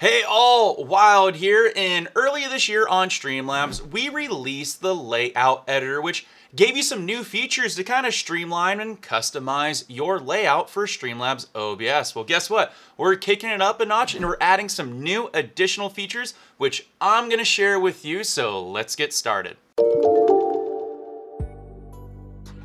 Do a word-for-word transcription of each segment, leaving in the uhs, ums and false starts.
Hey all, Wild here, and earlier this year on Streamlabs, we released the Layout Editor, which gave you some new features to kind of streamline and customize your layout for Streamlabs O B S. Well, guess what? We're kicking it up a notch and we're adding some new additional features, which I'm gonna share with you, so let's get started.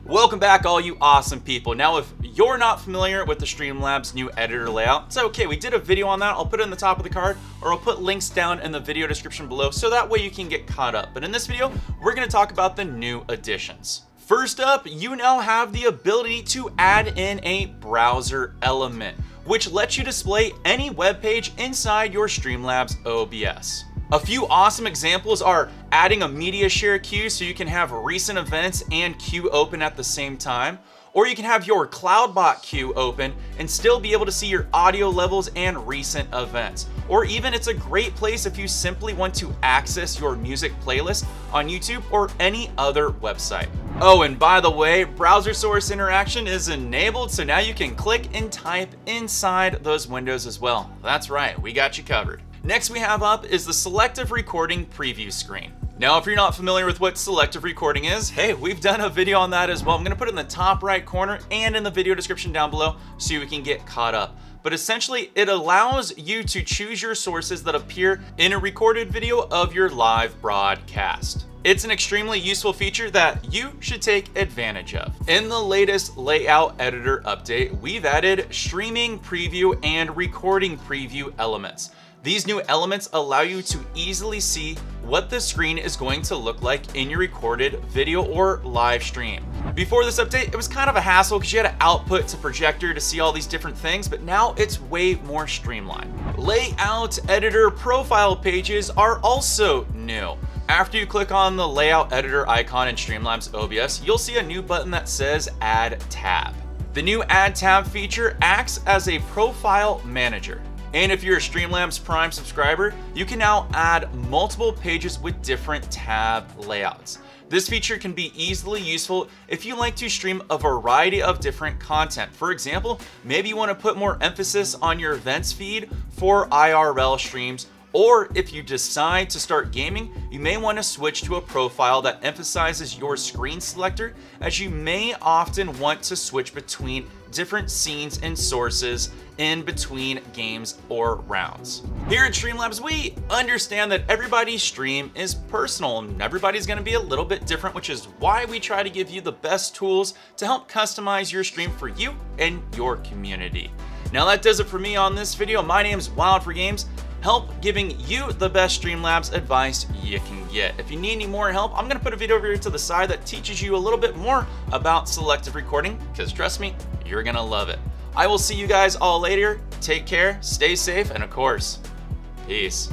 Welcome back, all you awesome people. Now, if you're not familiar with the Streamlabs new editor layout, it's okay, we did a video on that. I'll put it in the top of the card, or I'll put links down in the video description below, so that way you can get caught up. But in this video, we're gonna talk about the new additions. First up, you now have the ability to add in a browser element, which lets you display any web page inside your Streamlabs O B S. A few awesome examples are adding a media share queue so you can have recent events and queue open at the same time, or you can have your CloudBot queue open and still be able to see your audio levels and recent events. Or even it's a great place if you simply want to access your music playlist on YouTube or any other website. Oh, and by the way, browser source interaction is enabled, so now you can click and type inside those windows as well. That's right, we got you covered. Next we have up is the selective recording preview screen. Now, if you're not familiar with what selective recording is, hey, we've done a video on that as well. I'm gonna put it in the top right corner and in the video description down below so you can get caught up. But essentially, it allows you to choose your sources that appear in a recorded video of your live broadcast. It's an extremely useful feature that you should take advantage of. In the latest Layout Editor update, we've added streaming preview and recording preview elements. These new elements allow you to easily see what the screen is going to look like in your recorded video or live stream. Before this update, it was kind of a hassle because you had to output to projector to see all these different things, but now it's way more streamlined. Layout Editor profile pages are also new. After you click on the Layout Editor icon in Streamlabs O B S, you'll see a new button that says Add Tab. The new Add Tab feature acts as a profile manager. And if you're a Streamlabs Prime subscriber, you can now add multiple pages with different tab layouts. This feature can be easily useful if you like to stream a variety of different content. For example, maybe you want to put more emphasis on your events feed for I R L streams, or if you decide to start gaming, you may want to switch to a profile that emphasizes your screen selector, as you may often want to switch between different scenes and sources in between games or rounds. Here at Streamlabs, we understand that everybody's stream is personal and everybody's gonna be a little bit different, which is why we try to give you the best tools to help customize your stream for you and your community. Now that does it for me on this video. My name is Wild four games. Help giving you the best Streamlabs advice you can get. If you need any more help, I'm gonna put a video over here to the side that teaches you a little bit more about selective recording, because trust me, you're gonna love it. I will see you guys all later. Take care, stay safe, and of course, peace.